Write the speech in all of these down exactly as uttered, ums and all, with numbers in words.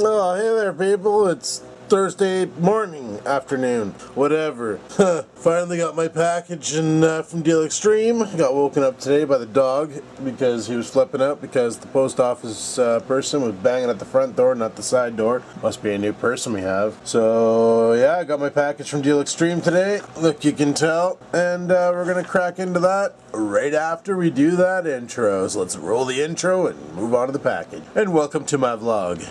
Oh, hey there, people. It's Thursday morning, afternoon, whatever. Finally got my package in, uh, from Deal Extreme. Got woken up today by the dog because he was flipping out because the post office uh, person was banging at the front door, not the side door. Must be a new person we have. So yeah, I got my package from Deal Extreme today. Look, you can tell. And uh, we're going to crack into that right after we do that intro. So let's roll the intro and move on to the package. And welcome to my vlog.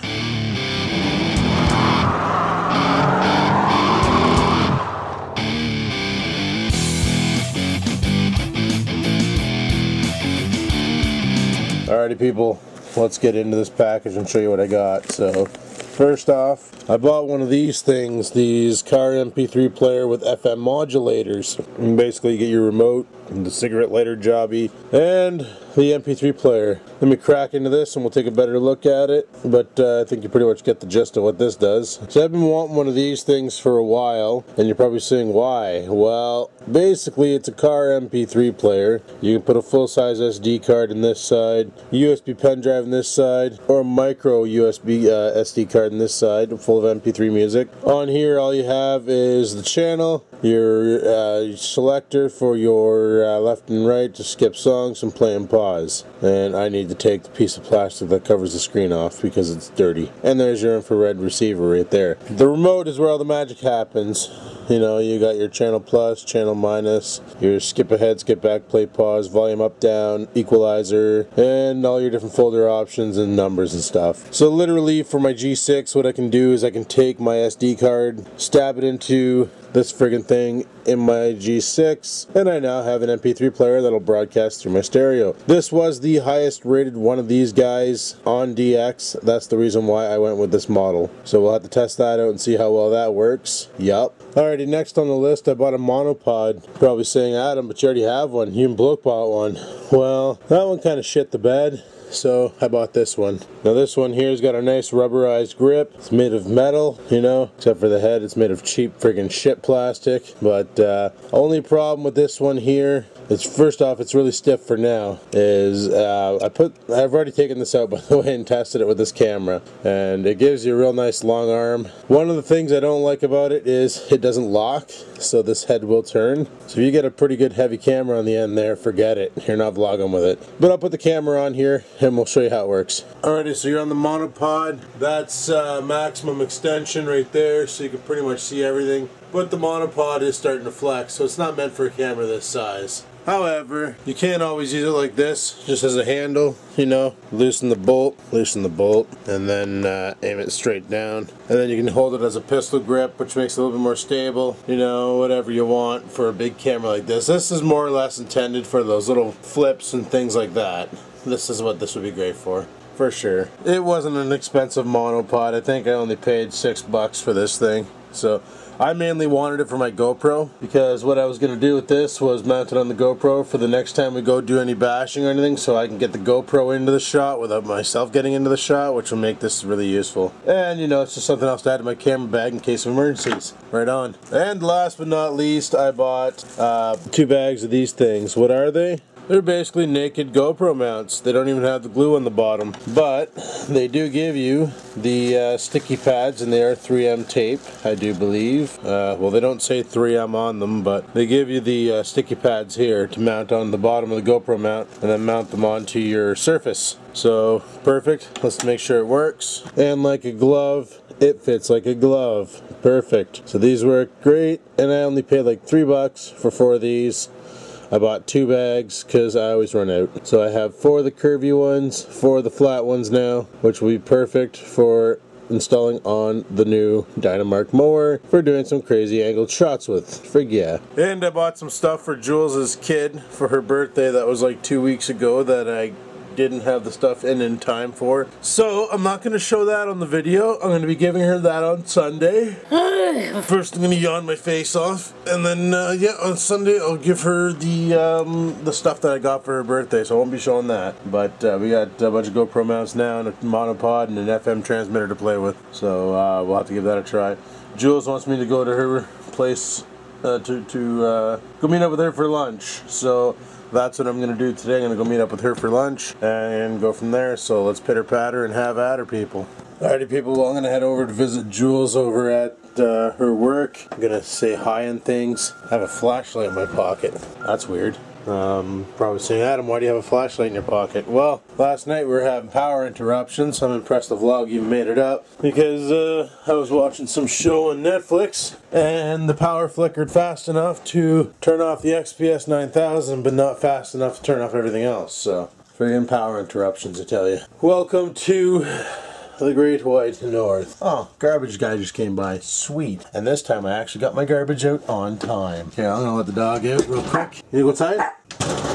Alrighty people, let's get into this package and show you what I got. So first off, I bought one of these things, these car M P three player with F M modulators. And basically you get your remote, and the cigarette lighter jobby, and the M P three player. Let me crack into this and we'll take a better look at it, but uh, I think you pretty much get the gist of what this does. So I've been wanting one of these things for a while, and you're probably saying why. Well, basically it's a car M P three player. You can put a full-size S D card in this side, U S B pen drive in this side, or a micro U S B uh, S D card in this side full of M P three music. On here all you have is the channel, your uh, selector for your uh, left and right to skip songs and play and pause. And I need to take the piece of plastic that covers the screen off because it's dirty. And there's your infrared receiver right there. The remote is where all the magic happens. You know, you got your channel plus, channel minus, your skip ahead, skip back, play, pause, volume up, down, equalizer, and all your different folder options and numbers and stuff. So literally for my G six, what I can do is I can take my S D card, stab it into this friggin' thing in my G six, and I now have an M P three player that'll broadcast through my stereo. This was the highest rated one of these guys on D X. That's the reason why I went with this model. So we'll have to test that out and see how well that works. Yup. Alrighty, next on the list I bought a monopod. You're probably saying, Adam, but you already have one. You and Bloke bought one. Well, that one kind of shit the bed. So I bought this one. Now this one here's got a nice rubberized grip. It's made of metal, you know, except for the head. It's made of cheap friggin' shit plastic. But uh, only problem with this one here is, first off, it's really stiff for now. Is uh, I put I've already taken this out by the way and tested it with this camera, and it gives you a real nice long arm. One of the things I don't like about it is it doesn't lock, so this head will turn. So if you get a pretty good heavy camera on the end there, forget it. You're not vlogging with it. But I'll put the camera on here and we'll show you how it works. Alrighty, so you're on the monopod. That's uh, maximum extension right there, so you can pretty much see everything. But the monopod is starting to flex, so it's not meant for a camera this size. However, you can't always use it like this, just as a handle, you know. Loosen the bolt, loosen the bolt, and then uh, aim it straight down. And then you can hold it as a pistol grip, which makes it a little bit more stable, you know, whatever you want for a big camera like this. This is more or less intended for those little flips and things like that. This is what this would be great for. For sure. It wasn't an expensive monopod. I think I only paid six bucks for this thing. So I mainly wanted it for my GoPro, because what I was going to do with this was mount it on the GoPro for the next time we go do any bashing or anything, so I can get the GoPro into the shot without myself getting into the shot, which will make this really useful. And you know, it's just something else to add to my camera bag in case of emergencies. Right on. And last but not least, I bought uh, two bags of these things. What are they? They're basically naked GoPro mounts. They don't even have the glue on the bottom, but they do give you the uh, sticky pads, and they are three M tape, I do believe. Uh, well, they don't say three M on them, but they give you the uh, sticky pads here to mount on the bottom of the GoPro mount and then mount them onto your surface. So perfect. Let's make sure it works. And like a glove, it fits like a glove. Perfect. So these work great, and I only paid like three bucks for four of these. I bought two bags because I always run out. So I have four of the curvy ones, four of the flat ones now, which will be perfect for installing on the new Dynamark mower for doing some crazy angled shots with. Frig yeah. And I bought some stuff for Jules's kid for her birthday that was like two weeks ago that I didn't have the stuff in in time for. So I'm not going to show that on the video. I'm going to be giving her that on Sunday. First I'm going to yawn my face off, and then uh, yeah, on Sunday I'll give her the um, the stuff that I got for her birthday, so I won't be showing that. But uh, we got a bunch of GoPro mounts now and a monopod and an F M transmitter to play with, so uh, we'll have to give that a try. Jules wants me to go to her place uh, to, to uh, go meet up with her for lunch. So that's what I'm going to do today. I'm going to go meet up with her for lunch and go from there. So let's pitter-patter and have at her, people. Alrighty, people, well, I'm going to head over to visit Jules over at uh, her work. I'm going to say hi and things. I have a flashlight in my pocket. That's weird. Um, probably saying, Adam, why do you have a flashlight in your pocket? Well, last night we were having power interruptions. I'm impressed the vlog even made it up, because uh, I was watching some show on Netflix and the power flickered fast enough to turn off the X P S nine thousand, but not fast enough to turn off everything else. So, friggin' power interruptions, I tell you. Welcome to the Great White North. Oh, garbage guy just came by. Sweet. And this time I actually got my garbage out on time. Okay, I'm gonna let the dog out real quick. You go outside?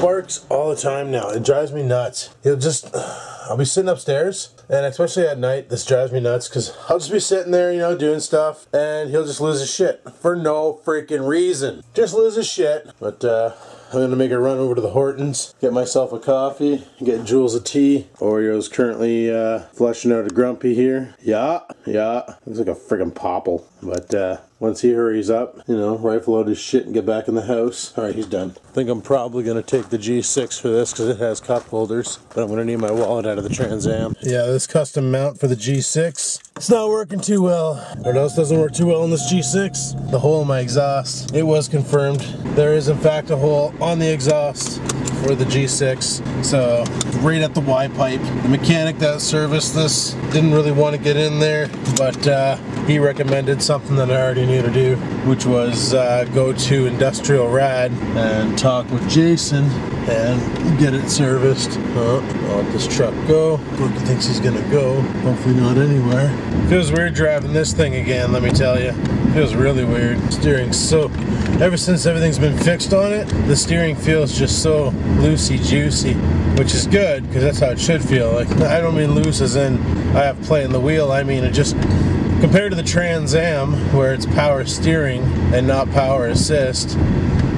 Barks all the time now. It drives me nuts. He'll just, I'll be sitting upstairs, and especially at night, this drives me nuts, because I'll just be sitting there, you know, doing stuff, and he'll just lose his shit. For no freaking reason. Just lose his shit. But, uh... I'm gonna make a run over to the Hortons, get myself a coffee, get Jules a tea. Oreo's currently uh, flushing out a grumpy here. Yeah, yeah. Looks like a friggin' popple. But uh, once he hurries up, you know, rifle out his shit and get back in the house. All right, he's done. I think I'm probably gonna take the G six for this because it has cup holders. But I'm gonna need my wallet out of the Trans Am. Yeah, this custom mount for the G six. It's not working too well. Or else doesn't work too well in this G six. The hole in my exhaust. It was confirmed. There is in fact a hole on the exhaust for the G six. So right at the Y pipe. The mechanic that serviced this didn't really want to get in there, but uh, he recommended something that I already knew to do, which was uh, go to Industrial Rad and talk with Jason and get it serviced. Oh, I'll let this truck go. Brookie thinks he's gonna go. Hopefully not anywhere. Feels weird driving this thing again, let me tell you. Feels really weird. Steering's so, ever since everything's been fixed on it, the steering feels just so loosey-goosey, which is good, because that's how it should feel. Like, I don't mean loose as in I have play in the wheel, I mean it just, compared to the Trans Am, where it's power steering and not power assist,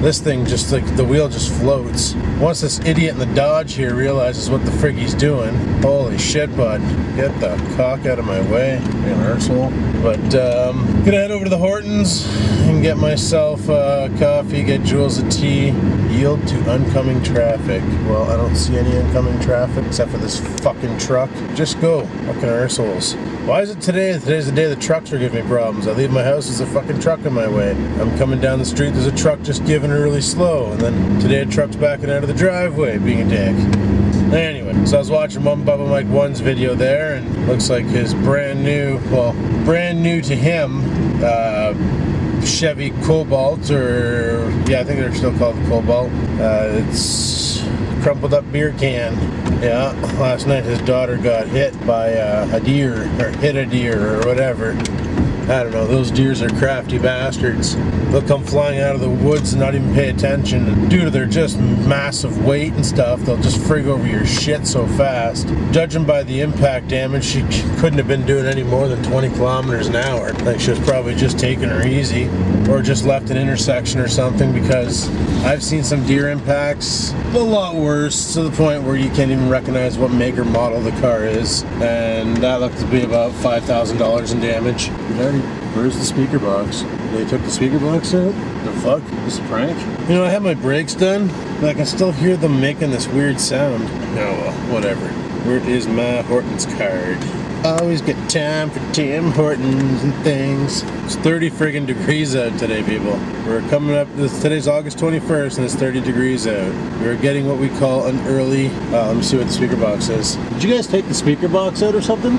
this thing just, like, the wheel just floats. Once this idiot in the Dodge here realizes what the frig he's doing, holy shit, bud. Get the cock out of my way, damn arsehole. But, um, gonna head over to the Hortons and get myself a coffee, get Jules a tea, yield to oncoming traffic. Well, I don't see any oncoming traffic except for this fucking truck. Just go, fucking arseholes. Why is it today? Today's the day the trucks are giving me problems. I leave my house, there's a fucking truck in my way. I'm coming down the street, there's a truck just giving really slow, and then today a truck's backing out of the driveway, being a dick. Anyway, so I was watching Mom Bubba Mike One's video there, and looks like his brand new, well, brand new to him, uh, Chevy Cobalt, or, yeah, I think they're still called the Cobalt. Uh, it's crumpled up beer can. Yeah, last night his daughter got hit by uh, a deer, or hit a deer, or whatever. I don't know, those deers are crafty bastards. They'll come flying out of the woods and not even pay attention. And due to their just massive weight and stuff, they'll just frig over your shit so fast. Judging by the impact damage, she couldn't have been doing any more than twenty kilometers an hour. I think she was probably just taking her easy, or just left an intersection or something, because I've seen some deer impacts a lot worse, to the point where you can't even recognize what make or model the car is. And that looked to be about five thousand dollars in damage. Where's the speaker box? They took the speaker box out? The fuck? This is a prank? You know, I had my brakes done, but I can still hear them making this weird sound. Oh well, whatever. Where is my Hortons card? Always get time for Tim Hortons and things. It's thirty friggin' degrees out today, people. We're coming up, this, today's August twenty-first, and it's thirty degrees out. We're getting what we call an early, uh, let me see what the speaker box is. Did you guys take the speaker box out or something?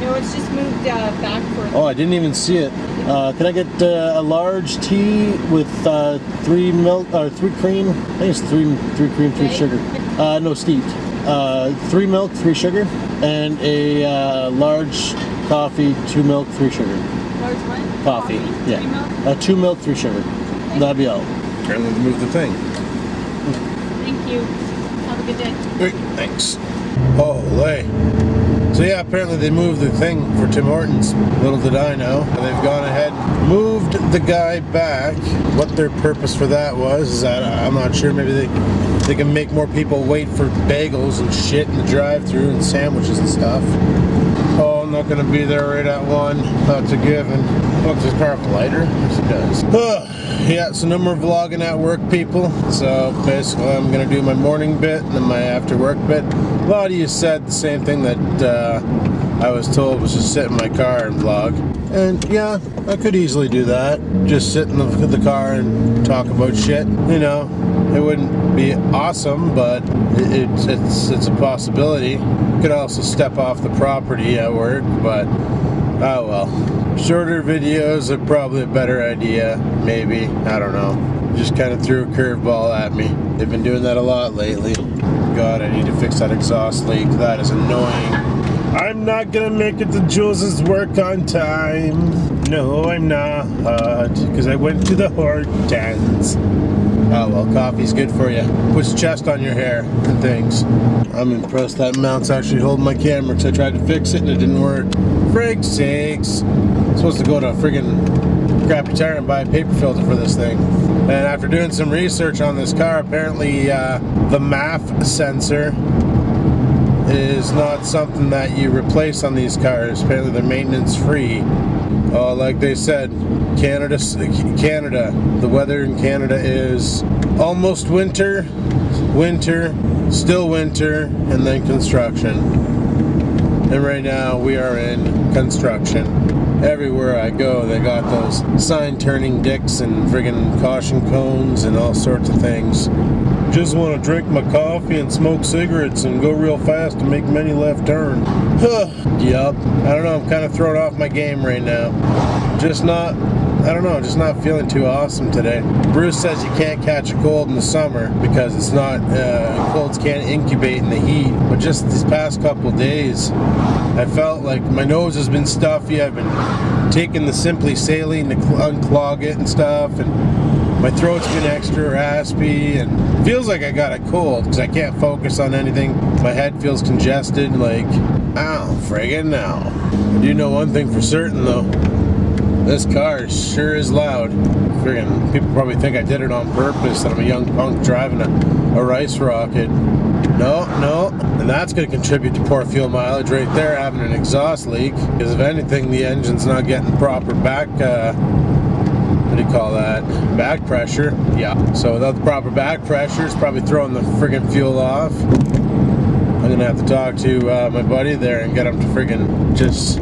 No, it's just moved uh, backwards. Oh, I didn't even see it. Uh, can I get uh, a large tea with uh, three milk or three cream? I think it's three, three cream, three okay. sugar. Uh, no, steeped. Uh, three milk, three sugar, and a uh, large coffee, two milk, three sugar. Large what? Coffee. coffee. Yeah. Three milk? Uh, two milk, three sugar. Okay. That'd be all. Apparently, they moved the thing. Thank you. Have a good day. Great. Thanks. Holy. So yeah, apparently they moved the thing for Tim Hortons. Little did I know. They've gone ahead and moved the guy back. What their purpose for that was, is that I'm not sure. Maybe they, they can make more people wait for bagels and shit in the drive-thru and sandwiches and stuff. Oh, I'm not going to be there right at one. That's a given. Looks this car up lighter? Yes, it does. Uh, yeah, so no more vlogging at work, people. So basically, I'm going to do my morning bit and then my after work bit. A lot of you said the same thing that uh, I was told, was just sit in my car and vlog. And yeah, I could easily do that. Just sit in the, the car and talk about shit. You know, it wouldn't be awesome, but it, it, it's it's a possibility. Could also step off the property at work, but oh well. Shorter videos are probably a better idea. Maybe, I don't know. Just kind of threw a curveball at me. They've been doing that a lot lately. God, I need to fix that exhaust leak. That is annoying. I'm not gonna make it to Jules's work on time. No, I'm not, because I went to the Hortons. Oh, well, coffee's good for you. Puts chest on your hair and things. I'm impressed that mount's actually holding my camera, because I tried to fix it and it didn't work. Frig's sakes. I'm supposed to go to a friggin' crappy tire and buy a paper filter for this thing. And after doing some research on this car, apparently uh, the M A F sensor is not something that you replace on these cars. Apparently they're maintenance free. Uh, like they said, Canada, Canada, the weather in Canada is almost winter, winter, still winter, and then construction. And right now we are in construction. Everywhere I go, they got those sign-turning dicks and friggin' caution cones and all sorts of things. Just want to drink my coffee and smoke cigarettes and go real fast and make many left turn. Huh. Yup. I don't know, I'm kind of thrown off my game right now. Just not, I don't know, just not feeling too awesome today. Bruce says you can't catch a cold in the summer because it's not, uh, colds can't incubate in the heat. But just these past couple days, I felt like my nose has been stuffy. I've been taking the Simply Saline to unclog it and stuff, and my throat's been extra raspy, and feels like I got a cold because I can't focus on anything. My head feels congested, like, ow, friggin' now. I do know one thing for certain though. This car sure is loud. Friggin', people probably think I did it on purpose, that I'm a young punk driving a, a rice rocket. No, no, and that's going to contribute to poor fuel mileage right there, having an exhaust leak. Because if anything, the engine's not getting proper back, uh, what do you call that, back pressure. Yeah, so without the proper back pressure, it's probably throwing the friggin' fuel off. I'm going to have to talk to uh, my buddy there and get him to friggin' just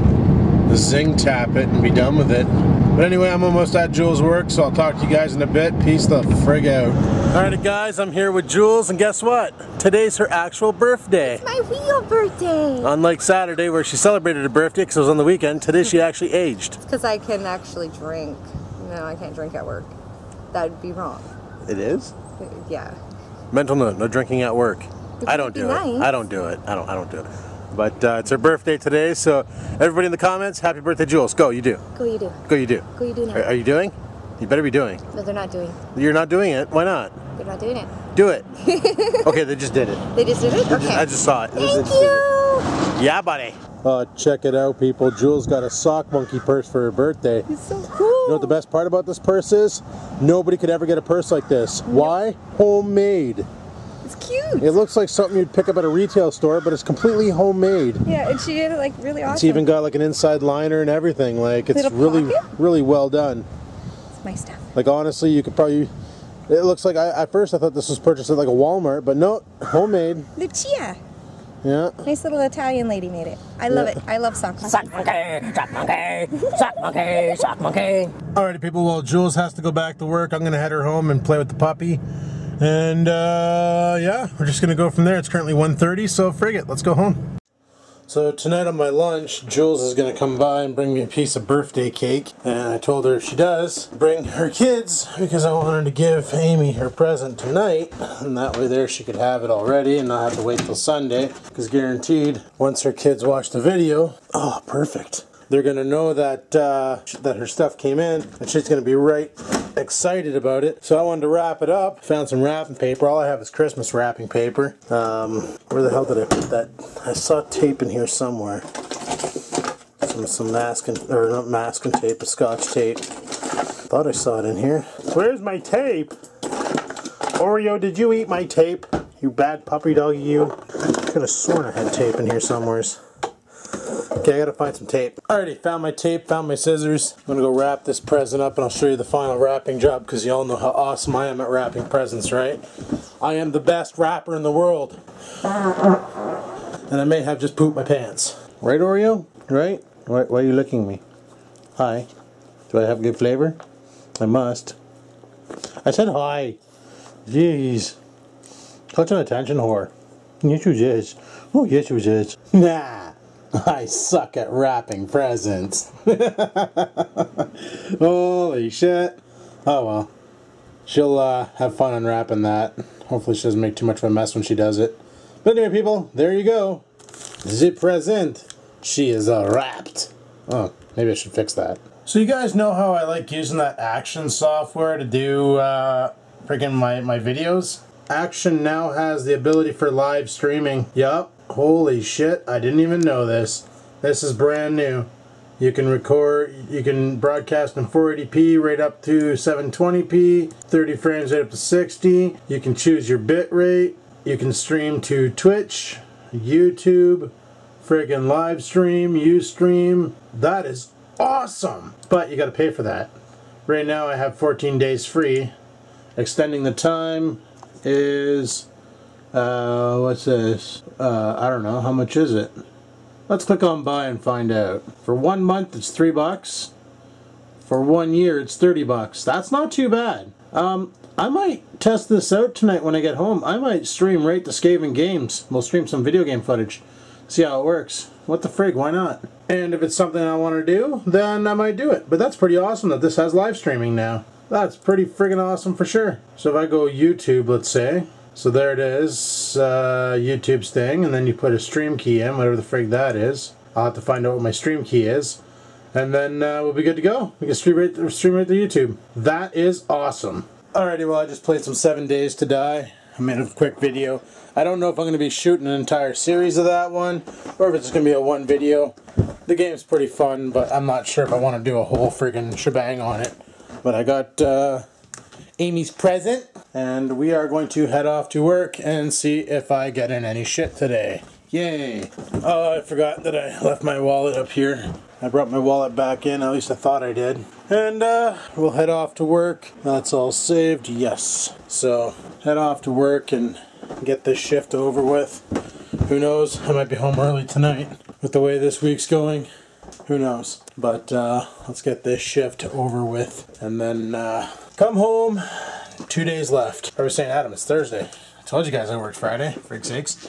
zing tap it and be done with it. But anyway, I'm almost at Jules' work, so I'll talk to you guys in a bit. Peace the frig out. Alrighty guys, I'm here with Jules, and guess what? Today's her actual birthday. It's my real birthday. Unlike Saturday where she celebrated her birthday because it was on the weekend, today she actually aged. It's because I can actually drink. No, I can't drink at work. That would be wrong. It is? Yeah. Mental note, no drinking at work. It I don't do nice. it. I don't do it. I don't I don't do it. But uh, it's her birthday today, so everybody in the comments, happy birthday, Jules. Go, you do. Go, you do. Go, you do. Go, you do now. Are, are you doing? You better be doing. No, they're not doing. You're not doing it? Why not? They're not doing it. Do it. Okay, they just did it. They just did it? Okay. I just saw it. Thank you. It. Yeah, buddy. Uh, check it out, people. Jules got a sock monkey purse for her birthday. It's so cool. You know what the best part about this purse is? Nobody could ever get a purse like this. Nope. Why? Homemade. It's cute. It looks like something you'd pick up at a retail store, but it's completely homemade. Yeah, and she did it like really awesome. It's even got like an inside liner and everything. Like it's really, really well done. It's my stuff. Like honestly, you could probably. It looks like I, at first I thought this was purchased at like a Walmart, but no, homemade. Lucia. Yeah. Nice little Italian lady made it. I love yeah. it. I love sock monkey. Sock monkey, sock monkey, sock monkey, sock monkey. Alrighty, people. Well, Jules has to go back to work. I'm gonna head her home and play with the puppy. And uh, yeah, we're just gonna go from there. It's currently one thirty, so frig it, let's go home. So tonight on my lunch, Jules is gonna come by and bring me a piece of birthday cake. And I told her if she does, bring her kids, because I wanted to give Amy her present tonight. And that way there she could have it already and not have to wait till Sunday. Because guaranteed, once her kids watch the video, oh, perfect. They're gonna know that uh, that her stuff came in, and she's gonna be right excited about it. So I wanted to wrap it up. Found some wrapping paper. All I have is Christmas wrapping paper. Um, where the hell did I put that? I saw tape in here somewhere. Some some masking or not masking tape, but Scotch tape. Thought I saw it in here. Where's my tape? Oreo, did you eat my tape? You bad puppy doggy, you. I could have sworn I had tape in here somewheres. Okay, I gotta find some tape. Alrighty, found my tape, found my scissors. I'm gonna go wrap this present up and I'll show you the final wrapping job because y'all know how awesome I am at wrapping presents, right? I am the best wrapper in the world. And I may have just pooped my pants. Right, Oreo? Right? Why, why are you looking at me? Hi. Do I have good flavor? I must. I said hi. Jeez. Such an attention whore. Yes, you is. Oh, yes, you is. Nah. I suck at wrapping presents. Holy shit. Oh well. She'll uh, have fun unwrapping that. Hopefully she doesn't make too much of a mess when she does it. But anyway, people, there you go. The present. She is uh, wrapped. Oh, maybe I should fix that. So you guys know how I like using that Action software to do uh, freaking my, my videos? Action now has the ability for live streaming. Yup. Holy shit, I didn't even know this. This is brand new. You can record, you can broadcast in four eighty p right up to seven twenty p, thirty frames right up to sixty. You can choose your bit rate. You can stream to Twitch, YouTube, friggin' live stream, Ustream. That is awesome! But you gotta pay for that. Right now I have fourteen days free. Extending the time is... Uh, what's this? Uh, I don't know. How much is it? Let's click on buy and find out. For one month, it's three bucks. For one year, it's thirty bucks. That's not too bad. Um, I might test this out tonight when I get home. I might stream right to Skaven Games. We'll stream some video game footage. See how it works. What the frig? Why not? And if it's something I want to do, then I might do it. But that's pretty awesome that this has live streaming now. That's pretty friggin' awesome for sure. So if I go YouTube, let's say. So there it is, uh, YouTube's thing, and then you put a stream key in, whatever the frig that is. I'll have to find out what my stream key is, and then uh, we'll be good to go. We can stream right, stream right to YouTube. That is awesome. Alrighty, well I just played some Seven Days to Die. I made a quick video. I don't know if I'm going to be shooting an entire series of that one, or if it's going to be a one video. The game's pretty fun, but I'm not sure if I want to do a whole friggin' shebang on it. But I got... Uh, Amy's present, and we are going to head off to work and see if I get in any shit today. Yay! Oh, I forgot that I left my wallet up here. I brought my wallet back in, at least I thought I did. And uh, we'll head off to work. That's all saved, yes. So, head off to work and get this shift over with. Who knows, I might be home early tonight with the way this week's going. Who knows? But uh, let's get this shift over with and then uh, come home. Two days left. I was saying, Adam, it's Thursday. I told you guys I worked Friday, freak sakes.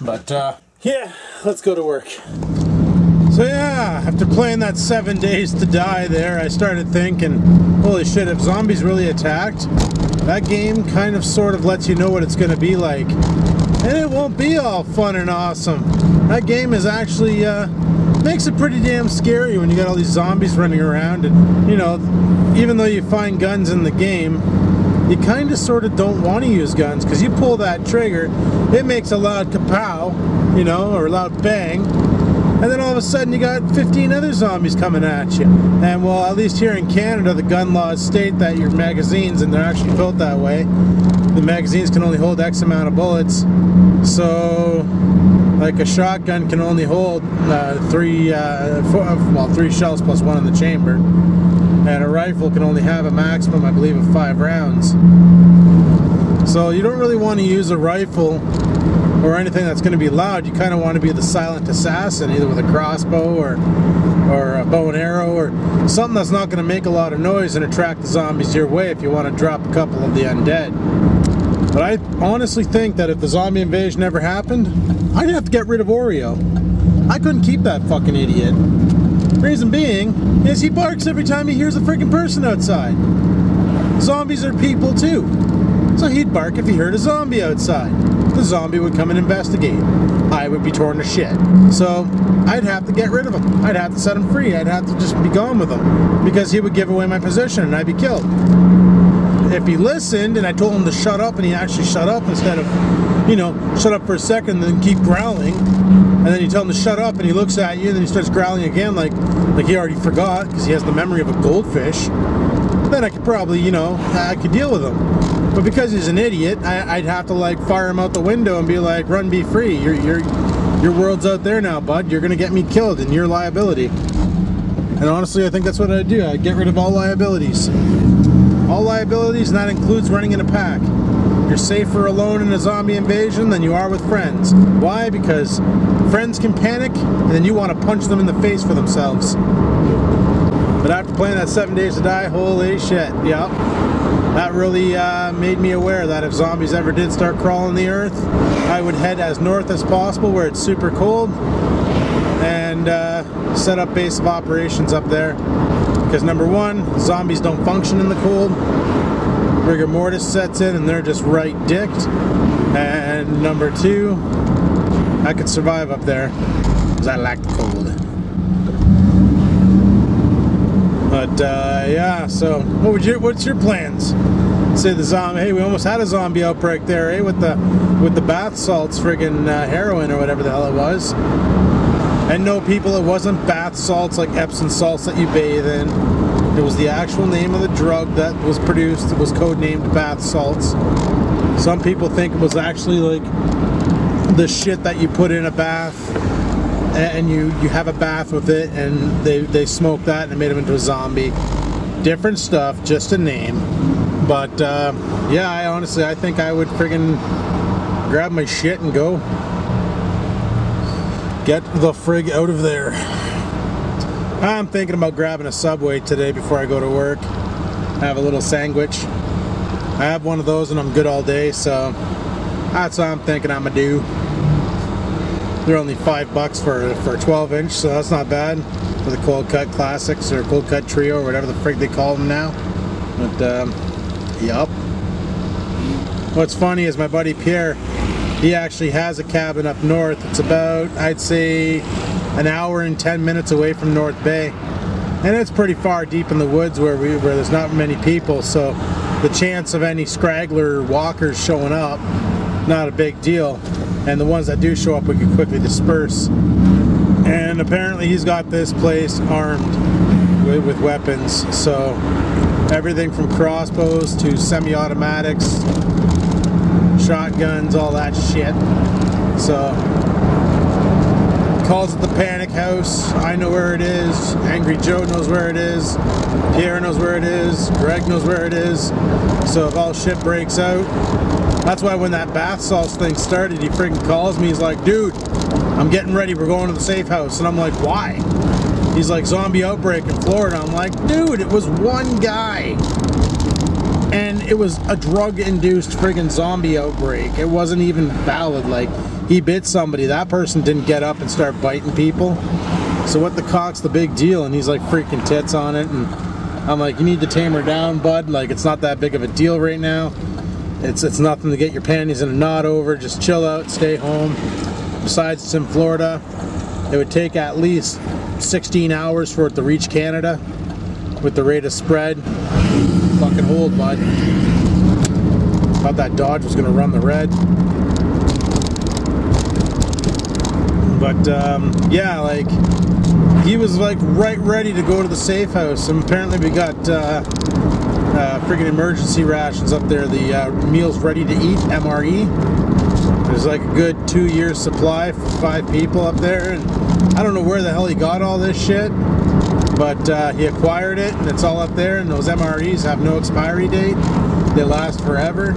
But uh, yeah, let's go to work. So yeah, after playing that Seven Days to Die there, I started thinking, holy shit, if zombies really attacked, that game kind of sort of lets you know what it's going to be like. And it won't be all fun and awesome. That game is actually... Uh, makes it pretty damn scary when you got all these zombies running around, and you know, even though you find guns in the game, you kind of sort of don't want to use guns because you pull that trigger, it makes a loud kapow, you know, or a loud bang, and then all of a sudden you got fifteen other zombies coming at you. And well, at least here in Canada, the gun laws state that your magazines, and they're actually built that way, the magazines can only hold X amount of bullets. So like a shotgun can only hold uh, three, uh, four, well, three shells plus one in the chamber, and a rifle can only have a maximum, I believe, of five rounds. So you don't really want to use a rifle or anything that's going to be loud. You kind of want to be the silent assassin, either with a crossbow or or a bow and arrow or something that's not going to make a lot of noise and attract the zombies your way if you want to drop a couple of the undead. But I honestly think that if the zombie invasion never happened, I'd have to get rid of Oreo. I couldn't keep that fucking idiot. Reason being is he barks every time he hears a freaking person outside. Zombies are people too. So he'd bark if he heard a zombie outside. The zombie would come and investigate. I would be torn to shit. So I'd have to get rid of him. I'd have to set him free. I'd have to just be gone with him because he would give away my position and I'd be killed. If he listened and I told him to shut up and he actually shut up instead of, you know, shut up for a second and then keep growling, and then you tell him to shut up and he looks at you and then he starts growling again like like he already forgot because he has the memory of a goldfish, then I could probably, you know, I could deal with him. But because he's an idiot, I, I'd have to like fire him out the window and be like, run, be free, you're, you're, your world's out there now, bud. You're gonna get me killed and your liability. And honestly, I think that's what I'd do. I'd get rid of all liabilities. All liabilities, and that includes running in a pack. You're safer alone in a zombie invasion than you are with friends. Why? Because friends can panic, and then you want to punch them in the face for themselves. But after playing that Seven Days to Die, holy shit, yep. That really uh, made me aware that if zombies ever did start crawling the earth, I would head as north as possible where it's super cold, and uh, set up base of operations up there. Because number one, zombies don't function in the cold. Rigor mortis sets in and they're just right dicked. And number two, I could survive up there because I like the cold. But uh, yeah, so what would you, what's your plans? Say the zombie, hey, we almost had a zombie outbreak there, eh? With the with the bath salts, friggin' uh, heroin or whatever the hell it was. And no, people, it wasn't bath salts like Epsom salts that you bathe in. It was the actual name of the drug that was produced. It was codenamed bath salts. Some people think it was actually like the shit that you put in a bath, and you, you have a bath with it, and they, they smoked that and it made him into a zombie. Different stuff, just a name. But uh, yeah, I honestly, I think I would friggin' grab my shit and go. Get the frig out of there. I'm thinking about grabbing a Subway today before I go to work. I have a little sandwich. I have one of those and I'm good all day, so that's what I'm thinking I'ma do. They're only five bucks for for a twelve inch, so that's not bad for the Cold Cut Classics or Cold Cut Trio or whatever the frig they call them now. But um, yup. What's funny is my buddy Pierre. He actually has a cabin up north. It's about, I'd say, an hour and ten minutes away from North Bay. And it's pretty far deep in the woods where we where there's not many people, so the chance of any straggler walkers showing up, not a big deal. And the ones that do show up, we can quickly disperse. And apparently he's got this place armed with, with weapons. So everything from crossbows to semi-automatics, shotguns, all that shit. So, calls it the Panic House. I know where it is. Angry Joe knows where it is. Pierre knows where it is. Greg knows where it is. So if all shit breaks out, that's why when that bath salts thing started, he freaking calls me. He's like, dude, I'm getting ready. We're going to the safe house. And I'm like, why? He's like, zombie outbreak in Florida. I'm like, dude, it was one guy. And it was a drug-induced friggin' zombie outbreak. It wasn't even valid. Like, he bit somebody. That person didn't get up and start biting people. So what the cock's the big deal? And he's like freaking tits on it. And I'm like, you need to tame her down, bud. Like, it's not that big of a deal right now. It's it's nothing to get your panties in a knot over. Just chill out, stay home. Besides, it's in Florida. It would take at least sixteen hours for it to reach Canada with the rate of spread. Fucking hold, bud. Thought that Dodge was gonna run the red. But um, yeah, like he was like right ready to go to the safe house, and apparently we got uh, uh, friggin' emergency rations up there. The uh, meals ready to eat M R E. There's like a good two year supply for five people up there, and I don't know where the hell he got all this shit. But uh, he acquired it, and it's all up there, and those M R Es have no expiry date. They last forever.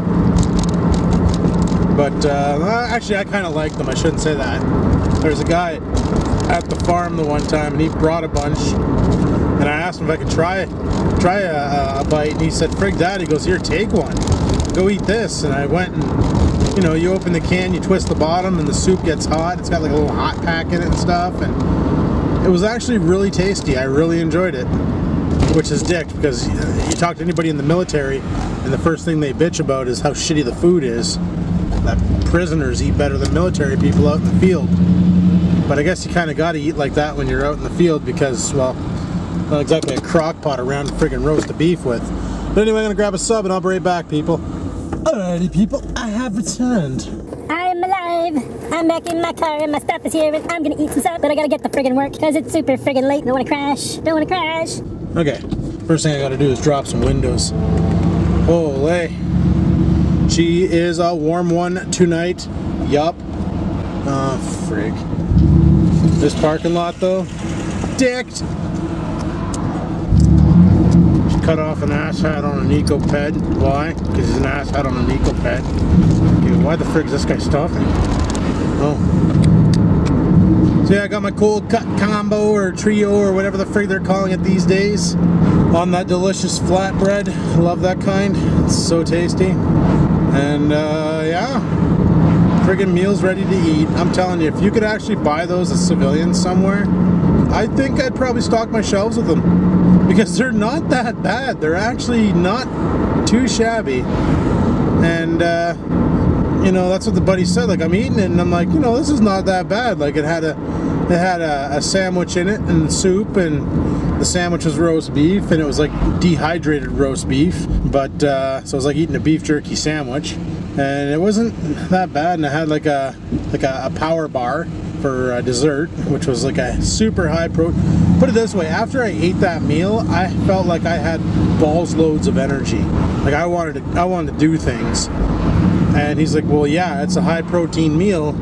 But, uh, actually, I kind of like them. I shouldn't say that. There's a guy at the farm the one time, and he brought a bunch. And I asked him if I could try try a, a bite, and he said, frig that. He goes, here, take one. Go eat this. And I went and, you know, you open the can, you twist the bottom, and the soup gets hot. It's got, like, a little hot pack in it and stuff, and it was actually really tasty. I really enjoyed it, which is dicked because you talk to anybody in the military and the first thing they bitch about is how shitty the food is. That prisoners eat better than military people out in the field. But I guess you kind of got to eat like that when you're out in the field because, well, not exactly a crock pot around to friggin' roast the beef with. But anyway, I'm going to grab a sub and I'll be right back, people. Alrighty, people, I have returned. I'm alive! I'm back in my car and my stuff is here and I'm gonna eat some stuff, but I gotta get the friggin' work because it's super friggin' late. Don't wanna crash. Don't wanna crash. Okay, first thing I gotta do is drop some windows. Olay. She is a warm one tonight. Yup. Ah, uh, frig. This parking lot though, dicked. Cut off an asshat on an eco ped. Why? Because he's an asshat on an eco ped. Dude, why the frick is this guy stopping? Oh. So yeah, I got my cold cut combo or trio or whatever the frick they're calling it these days on that delicious flatbread. I love that kind. It's so tasty. And uh, yeah. Friggin' meals ready to eat. I'm telling you, if you could actually buy those as civilians somewhere, I think I'd probably stock my shelves with them, because they're not that bad. They're actually not too shabby. And uh, you know, that's what the buddy said. Like, I'm eating it and I'm like, you know, this is not that bad. Like, it had a it had a, a sandwich in it and soup, and the sandwich was roast beef, and it was like dehydrated roast beef, but uh, so it was like eating a beef jerky sandwich. And it wasn't that bad, and I had like a like a, a power bar for uh, dessert, which was like a super high protein. Put it this way, after I ate that meal, I felt like I had balls loads of energy. Like I wanted to, I wanted to do things. And he's like, well, yeah, it's a high protein meal,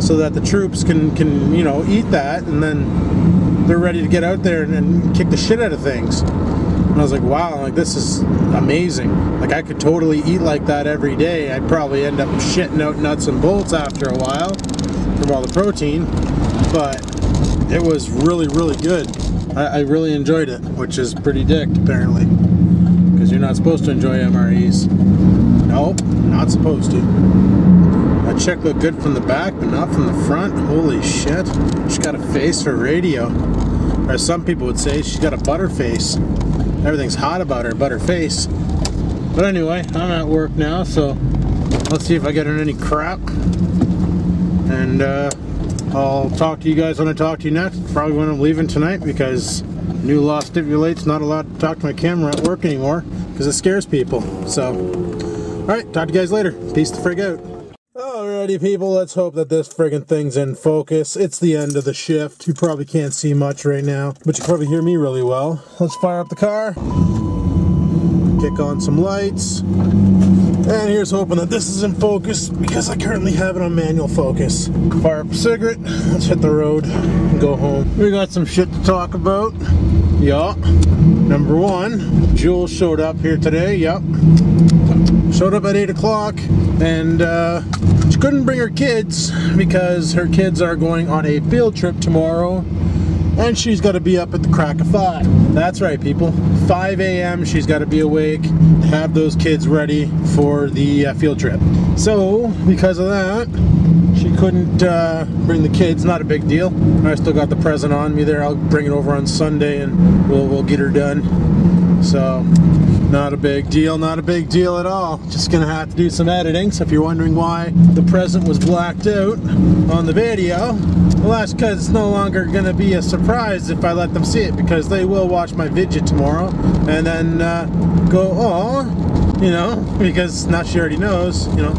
so that the troops can can you know eat that, and then they're ready to get out there and, and kick the shit out of things. And I was like, wow, like this is amazing. Like I could totally eat like that every day. I'd probably end up shitting out nuts and bolts after a while from all the protein, but it was really, really good. I, I really enjoyed it, which is pretty dicked apparently, because you're not supposed to enjoy M R Es. Nope, not supposed to. That check looked good from the back, but not from the front. Holy shit, she's got a face for radio. Or as some people would say, she's got a butter face. Everything's hot about her, but her face. But anyway, I'm at work now, so let's see if I get in any crap. And uh, I'll talk to you guys when I talk to you next. Probably when I'm leaving tonight, because new law stipulates not allowed to talk to my camera at work anymore, because it scares people. So, alright, talk to you guys later. Peace the frig out. Alrighty people, let's hope that this friggin' thing's in focus. It's the end of the shift. You probably can't see much right now, but you probably hear me really well. Let's fire up the car, kick on some lights, and here's hoping that this is in focus, because I currently have it on manual focus. Fire up a cigarette, let's hit the road and go home. We got some shit to talk about. Yup. Number one, Jules showed up here today, yup. Showed up at eight o'clock, and uh, she couldn't bring her kids because her kids are going on a field trip tomorrow, and she's got to be up at the crack of five. That's right, people. five A M she's got to be awake, have those kids ready for the uh, field trip. So, because of that, she couldn't uh, bring the kids. Not a big deal. I still got the present on me there. I'll bring it over on Sunday, and we'll, we'll get her done. So... not a big deal, not a big deal at all. Just gonna have to do some editing, so if you're wondering why the present was blacked out on the video, well, that's because it's no longer gonna be a surprise if I let them see it, because they will watch my video tomorrow and then uh, go, oh, you know, because now she already knows, you know,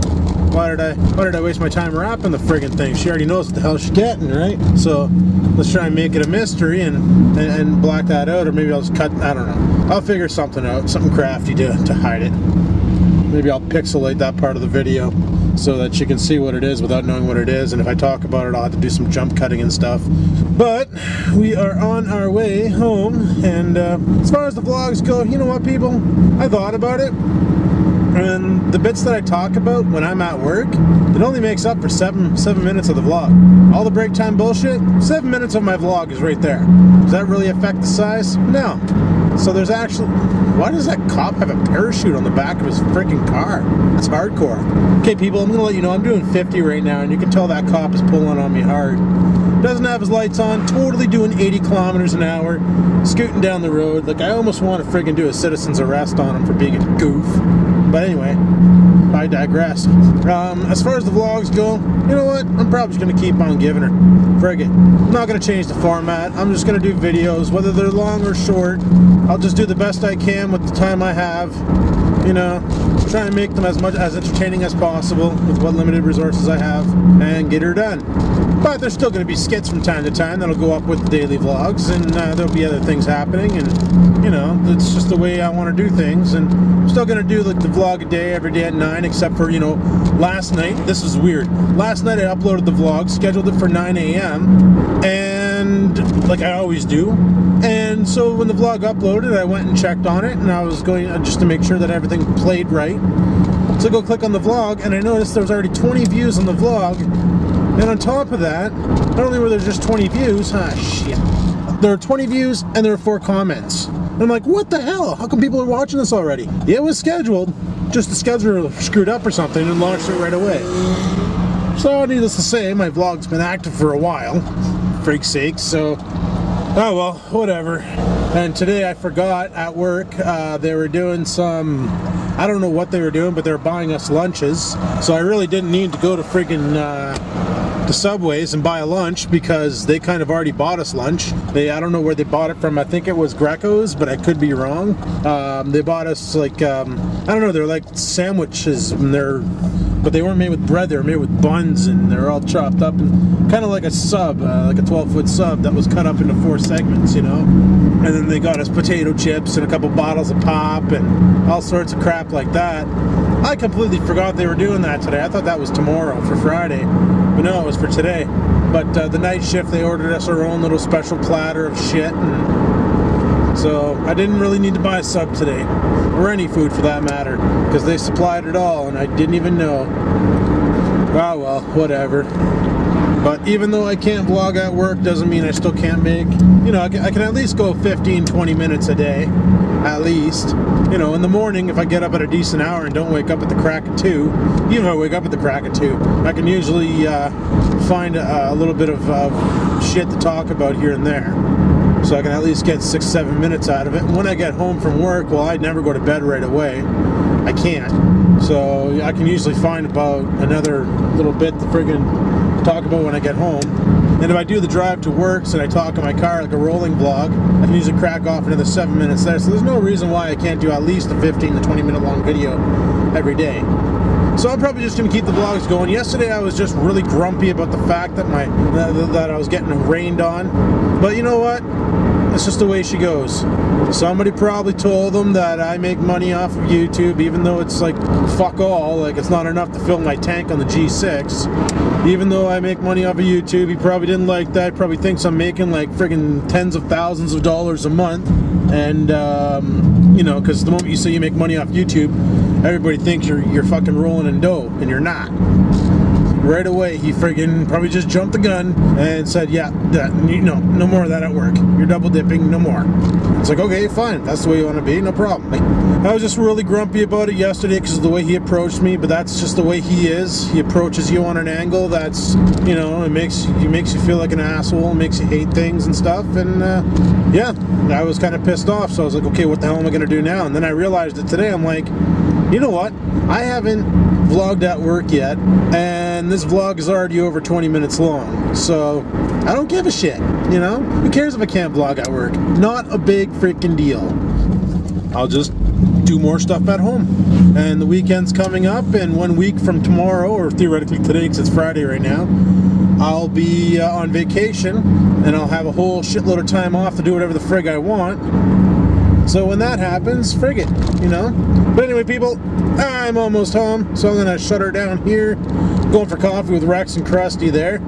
why did I why did I waste my time wrapping the friggin' thing? She already knows what the hell she's getting, right? So let's try and make it a mystery and, and, and black that out, or maybe I'll just cut, I don't know. I'll figure something out, something crafty to, to hide it. Maybe I'll pixelate that part of the video so that she can see what it is without knowing what it is, and if I talk about it, I'll have to do some jump cutting and stuff. But we are on our way home, and uh, as far as the vlogs go, you know what, people? I thought about it, and the bits that I talk about when I'm at work, it only makes up for seven seven minutes of the vlog. All the break time bullshit, seven minutes of my vlog is right there. Does that really affect the size? No. So there's actually... why does that cop have a parachute on the back of his freaking car? That's hardcore. Okay, people, I'm gonna let you know I'm doing fifty right now, and you can tell that cop is pulling on me hard. Doesn't have his lights on, totally doing eighty kilometers an hour, scooting down the road. Like, I almost want to friggin' do a citizen's arrest on him for being a goof. But anyway, I digress. Um, as far as the vlogs go, you know what? I'm probably just going to keep on giving her. Frig it. I'm not going to change the format. I'm just going to do videos, whether they're long or short. I'll just do the best I can with the time I have. You know, try and make them as much as entertaining as possible with what limited resources I have, and get her done. But there's still going to be skits from time to time that'll go up with daily vlogs, and uh, there'll be other things happening, and, you know, it's just the way I want to do things, and I'm still going to do, like, the vlog a day, every day at nine, except for, you know, last night, this is weird, last night I uploaded the vlog, scheduled it for nine A M, and, like I always do, and so when the vlog uploaded, I went and checked on it, and I was going, uh, just to make sure that everything played right, so I go click on the vlog, and I noticed there was already twenty views on the vlog. And on top of that, not only were there just twenty views, ah shit, there were twenty views and there were four comments. And I'm like, what the hell? How come people are watching this already? It was scheduled, just the scheduler screwed up or something and launched it right away. So needless to say, my vlog's been active for a while, freak's sake, so, oh well, whatever. And today I forgot at work, uh, they were doing some, I don't know what they were doing, but they were buying us lunches. So I really didn't need to go to freaking, uh, to Subways and buy a lunch, because they kind of already bought us lunch. They, I don't know where they bought it from. I think it was Greco's, but I could be wrong. Um, they bought us like, um, I don't know, they're like sandwiches, and they're, but they weren't made with bread, they were made with buns, and they're all chopped up, and kind of like a sub, uh, like a twelve foot sub that was cut up into four segments, you know? And then they got us potato chips and a couple bottles of pop and all sorts of crap like that. I completely forgot they were doing that today. I thought that was tomorrow for Friday. But no, it was for today. But uh, the night shift, they ordered us our own little special platter of shit. And so I didn't really need to buy a sub today, or any food for that matter, because they supplied it all, and I didn't even know. Ah, well, whatever. But even though I can't vlog at work, doesn't mean I still can't make, you know, I can, I can at least go fifteen, twenty minutes a day, at least. You know, in the morning, if I get up at a decent hour and don't wake up at the crack of two, even if I wake up at the crack of two, I can usually uh, find a, a little bit of uh, shit to talk about here and there. So I can at least get six, seven minutes out of it. And when I get home from work, well, I'd never go to bed right away. I can't. So I can usually find about another little bit to friggin' talk about when I get home. And if I do the drive to work, so I talk in my car like a rolling vlog, I can usually crack off another seven minutes there. So there's no reason why I can't do at least a fifteen to twenty minute long video every day. So I'm probably just going to keep the vlogs going. Yesterday I was just really grumpy about the fact that my that, that I was getting rained on. But you know what? That's just the way she goes. Somebody probably told them that I make money off of YouTube, even though it's like fuck all, like it's not enough to fill my tank on the G six. Even though I make money off of YouTube, he probably didn't like that, probably thinks I'm making like friggin' tens of thousands of dollars a month. And um, you know, because the moment you say you make money off YouTube, everybody thinks you're, you're fucking rolling in dough, and you're not. Right away, he friggin' probably just jumped the gun and said, yeah, that, you know, no more of that at work. You're double dipping, no more. It's like, okay, fine. That's the way you want to be, no problem. Like, I was just really grumpy about it yesterday because of the way he approached me, but that's just the way he is. He approaches you on an angle that's, you know, it makes, it makes you feel like an asshole, makes you hate things and stuff, and uh, yeah, I was kind of pissed off, so I was like, okay, what the hell am I going to do now? And then I realized that today, I'm like, you know what? I haven't vlogged at work yet, and this vlog is already over twenty minutes long, so I don't give a shit, you know? Who cares if I can't vlog at work? Not a big freaking deal. I'll just do more stuff at home, and the weekend's coming up, and one week from tomorrow, or theoretically today because it's Friday right now, I'll be uh, on vacation, and I'll have a whole shitload of time off to do whatever the frig I want. So when that happens, frig it, you know? But anyway, people, I'm almost home, so I'm going to shut her down here. I'm going for coffee with Rex and Krusty there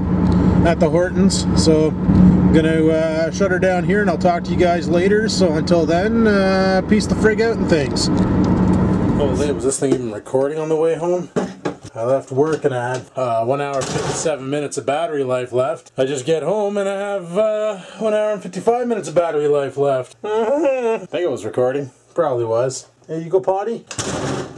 at the Hortons. So I'm going to uh, shut her down here, and I'll talk to you guys later. So until then, uh, peace the frig out and things. Oh, was this thing even recording on the way home? I left work and I had uh, one hour and fifty-seven minutes of battery life left. I just get home and I have uh, one hour and fifty-five minutes of battery life left. I think it was recording. Probably was. Hey, you go potty?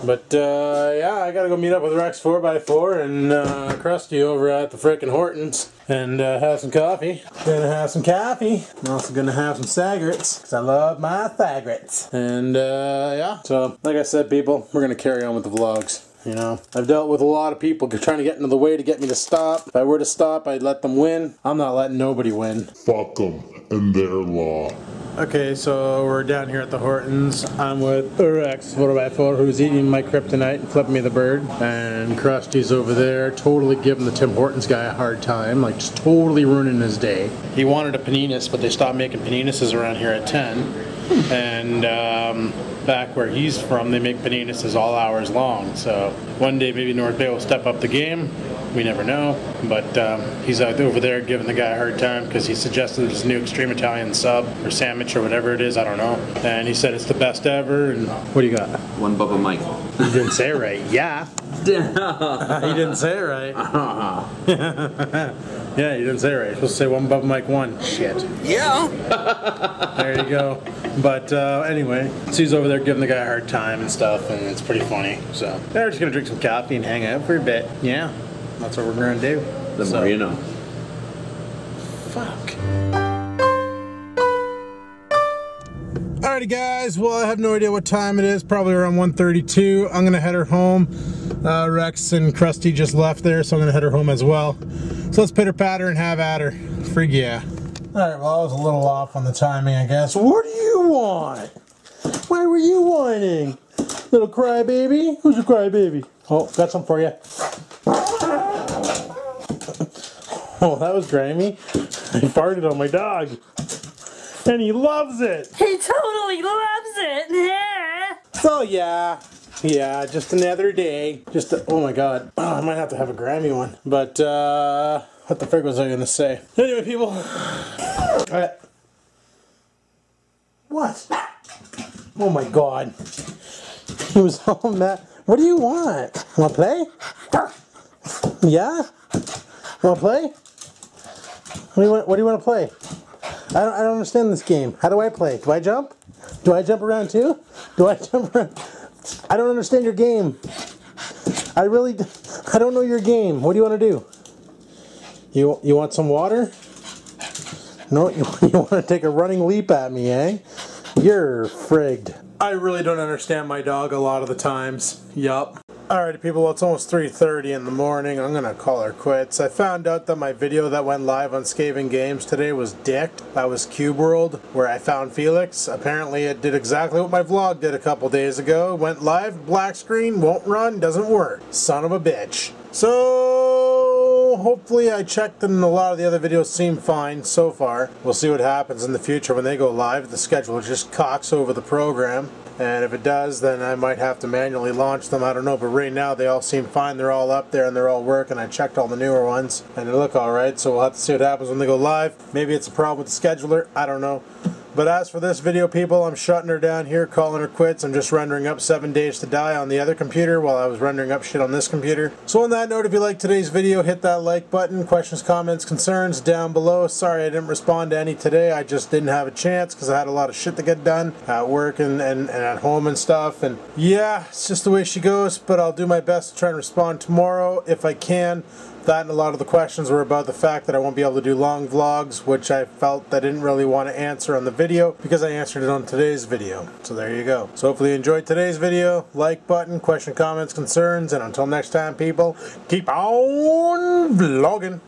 But uh, yeah, I gotta go meet up with Rex four by four and uh, Krusty over at the frickin' Hortons and uh, have some coffee. Gonna have some coffee. I'm also gonna have some Sagrets, because I love my Sagrets. And uh, yeah, so like I said, people, we're gonna carry on with the vlogs. You know, I've dealt with a lot of people trying to get into the way to get me to stop. If I were to stop, I'd let them win. I'm not letting nobody win. Fuck them and their law. Okay, so we're down here at the Hortons. I'm with Rex four by four, who's eating my kryptonite and flipping me the bird. And Krusty's over there, totally giving the Tim Hortons guy a hard time, like just totally ruining his day. He wanted a paninis, but they stopped making paninuses around here at ten. And um, back where he's from, they make paninuses all hours long. So one day maybe North Bay will step up the game. We never know. But um, he's out over there giving the guy a hard time because he suggested this new Extreme Italian sub or sandwich or whatever it is, I don't know. And he said it's the best ever. And what do you got? One Bubba Michael. You didn't say it right. Yeah. You didn't say it right. Yeah, you didn't say it right. You're supposed to say one Bubba Mike one. Shit. Yeah. There you go. But uh, anyway, so he's over there giving the guy a hard time and stuff, and it's pretty funny. So they're just gonna drink some coffee and hang out for a bit. Yeah, that's what we're gonna do. The so. Marino. Fuck. Alrighty, guys. Well, I have no idea what time it is. Probably around one thirty-two. I'm gonna head her home. Uh, Rex and Krusty just left there, so I'm gonna head her home as well. So let's pitter patter and have at her. Frig yeah. Alright, well I was a little off on the timing, I guess. What do you want? Why were you whining? Little crybaby? Who's a crybaby? Oh, got some for you. Oh, that was grimy. I farted on my dog. And he loves it. He totally loves it. Yeah. Oh, yeah. Yeah, just another day. Just, a, oh my god. Oh, I might have to have a grimy one. But, uh... what the frick was I gonna say? Anyway, people. Alright. What? Oh my god. He was all mad. What do you want? Wanna play? Yeah? Wanna play? What do you want, what do you want to play? I don't, I don't understand this game. How do I play? Do I jump? Do I jump around too? Do I jump around? I don't understand your game. I really, I don't know your game. What do you want to do? You, you want some water? No, you, you want to take a running leap at me, eh? You're frigged. I really don't understand my dog a lot of the times. Yup. Alrighty people, it's almost three thirty in the morning. I'm gonna call her quits. I found out that my video that went live on Skaven Games today was dicked. That was Cube World, where I found Felix. Apparently it did exactly what my vlog did a couple days ago. Went live, black screen, won't run, doesn't work. Son of a bitch. So hopefully I checked and a lot of the other videos seem fine so far. We'll see what happens in the future when they go live. The schedule just cocks over the program. And if it does, then I might have to manually launch them. I don't know, but right now they all seem fine. They're all up there and they're all working. I checked all the newer ones and they look all right. So we'll have to see what happens when they go live. Maybe it's a problem with the scheduler. I don't know. But as for this video, people, I'm shutting her down here, calling her quits. I'm just rendering up Seven Days to Die on the other computer while I was rendering up shit on this computer. So on that note, if you liked today's video, hit that like button. Questions, comments, concerns down below. Sorry I didn't respond to any today. I just didn't have a chance because I had a lot of shit to get done at work and, and, and at home and stuff. And yeah, it's just the way she goes, but I'll do my best to try and respond tomorrow if I can. That and a lot of the questions were about the fact that I won't be able to do long vlogs, which I felt I didn't really want to answer on the video because I answered it on today's video. So there you go. So hopefully you enjoyed today's video. Like button, question, comments, concerns, and until next time, people, keep on vlogging.